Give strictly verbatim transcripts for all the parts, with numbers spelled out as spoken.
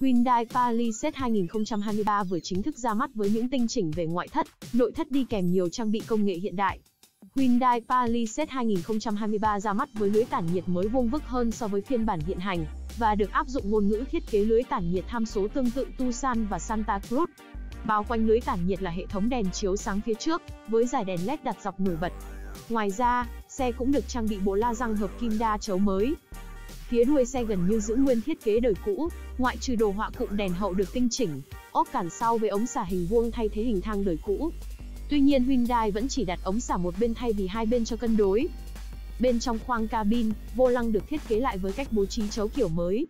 Hyundai Palisade hai nghìn không trăm hai mươi ba vừa chính thức ra mắt với những tinh chỉnh về ngoại thất, nội thất đi kèm nhiều trang bị công nghệ hiện đại. Hyundai Palisade hai nghìn không trăm hai mươi ba ra mắt với lưới tản nhiệt mới vuông vức hơn so với phiên bản hiện hành và được áp dụng ngôn ngữ thiết kế lưới tản nhiệt tham số tương tự Tucson và Santa Cruz. Bao quanh lưới tản nhiệt là hệ thống đèn chiếu sáng phía trước với dải đèn led đặt dọc nổi bật. Ngoài ra, xe cũng được trang bị bộ la răng hợp kim đa chấu mới. Phía đuôi xe gần như giữ nguyên thiết kế đời cũ, ngoại trừ đồ họa cụm đèn hậu được tinh chỉnh, ốp cản sau với ống xả hình vuông thay thế hình thang đời cũ. Tuy nhiên, Hyundai vẫn chỉ đặt ống xả một bên thay vì hai bên cho cân đối. Bên trong khoang cabin, vô lăng được thiết kế lại với cách bố trí chấu kiểu mới.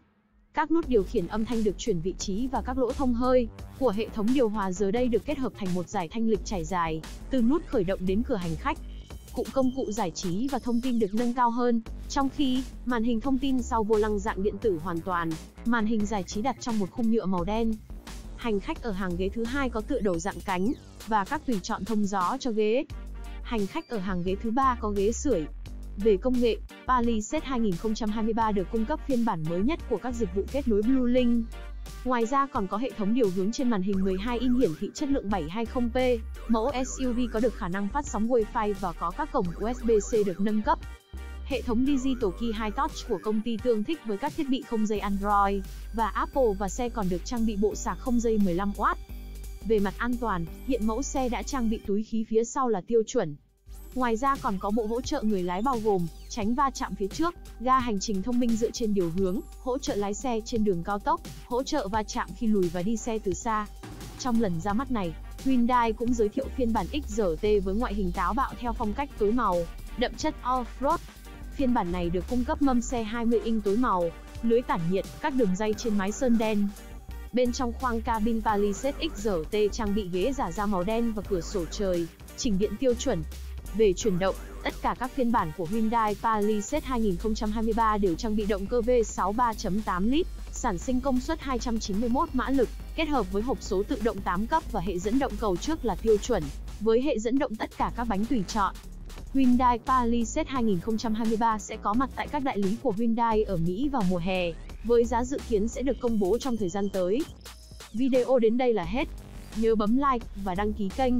Các nút điều khiển âm thanh được chuyển vị trí và các lỗ thông hơi của hệ thống điều hòa giờ đây được kết hợp thành một dải thanh lịch trải dài, từ nút khởi động đến cửa hành khách. Cụm công cụ giải trí và thông tin được nâng cao hơn, trong khi màn hình thông tin sau vô lăng dạng điện tử hoàn toàn, màn hình giải trí đặt trong một khung nhựa màu đen. Hành khách ở hàng ghế thứ hai có tựa đầu dạng cánh và các tùy chọn thông gió cho ghế. Hành khách ở hàng ghế thứ ba có ghế sưởi. Về công nghệ, Palisade hai nghìn không trăm hai mươi ba được cung cấp phiên bản mới nhất của các dịch vụ kết nối Blue Link. Ngoài ra còn có hệ thống điều hướng trên màn hình mười hai inch hiển thị chất lượng bảy hai không p, mẫu ét u vê có được khả năng phát sóng Wi-Fi và có các cổng u ét bê C được nâng cấp. Hệ thống Digital Key High Touch của công ty tương thích với các thiết bị không dây Android và Apple và xe còn được trang bị bộ sạc không dây mười lăm oát. Về mặt an toàn, hiện mẫu xe đã trang bị túi khí phía sau là tiêu chuẩn. Ngoài ra còn có bộ hỗ trợ người lái bao gồm tránh va chạm phía trước, ga hành trình thông minh dựa trên điều hướng, hỗ trợ lái xe trên đường cao tốc, hỗ trợ va chạm khi lùi và đi xe từ xa. Trong lần ra mắt này, Hyundai cũng giới thiệu phiên bản ích rờ tê với ngoại hình táo bạo theo phong cách tối màu, đậm chất off-road. Phiên bản này được cung cấp mâm xe hai mươi inch tối màu, lưới tản nhiệt, các đường ray trên mái sơn đen. Bên trong khoang cabin, Palisade ích rờ tê trang bị ghế giả da màu đen và cửa sổ trời, chỉnh điện tiêu chuẩn. Về chuyển động, tất cả các phiên bản của Hyundai Palisade hai nghìn không trăm hai mươi ba đều trang bị động cơ vê sáu ba chấm tám lít, sản sinh công suất hai trăm chín mươi mốt mã lực, kết hợp với hộp số tự động tám cấp và hệ dẫn động cầu trước là tiêu chuẩn, với hệ dẫn động tất cả các bánh tùy chọn. Hyundai Palisade hai nghìn không trăm hai mươi ba sẽ có mặt tại các đại lý của Hyundai ở Mỹ vào mùa hè, với giá dự kiến sẽ được công bố trong thời gian tới. Video đến đây là hết. Nhớ bấm like và đăng ký kênh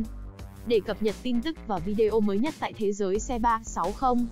để cập nhật tin tức và video mới nhất tại thế giới xe ba sáu mươi.